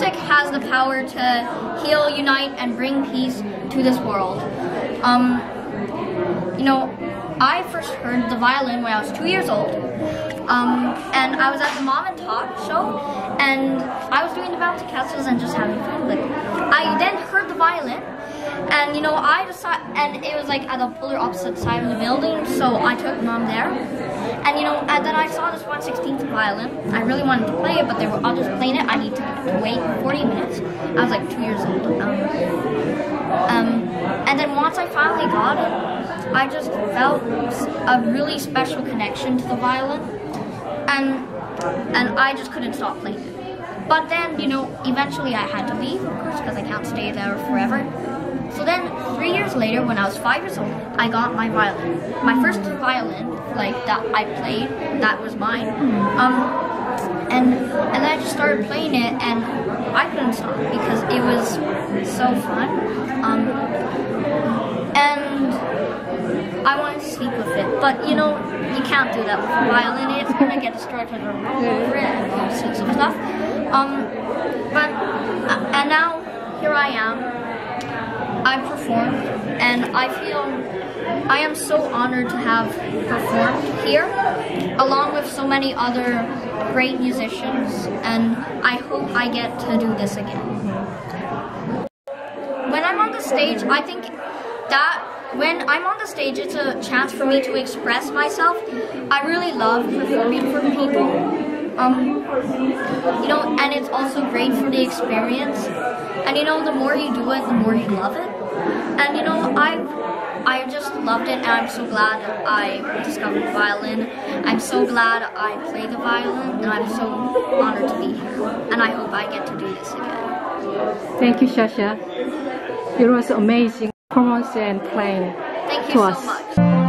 music has the power to heal, unite, and bring peace to this world. You know, I first heard the violin when I was 2 years old, and I was at the Mom and Talk show, and I was doing the bouncy castles and just having fun with it. I then heard the violin, and you know, I decided, and it was like at the polar opposite side of the building, so I took Mom there, and you know, and then I saw this 1/16 violin. I really wanted to play it, but there were others playing it. I need to wait 40 minutes. I was like 2 years old. And then once I finally got it, I just felt a really special connection to the violin, and I just couldn't stop playing it. But then, you know, eventually I had to leave, of course, because I can't stay there forever. So then, 3 years later, when I was 5 years old, I got my violin. My first violin, like, that I played, that was mine. And then I just started playing it, and I couldn't stop because it was so fun. And I wanted to sleep with it, but, you know, you can't do that with a violin. It's going to get destroyed with a remote and all sorts of stuff. And now, here I am, I performed, and I am so honored to have performed here, along with so many other great musicians, and I hope I get to do this again. When I'm on the stage, I think that when I'm on the stage, it's a chance for me to express myself. I really love performing for people. You know, and it's also great for the experience, and you know, the more you do it, the more you love it, and you know, I just loved it, and I'm so glad that I discovered the violin. I'm so glad I play the violin, and I'm so honored to be here, and I hope I get to do this again. Thank you, Sacha. It was amazing performance and playing. Thank you so much.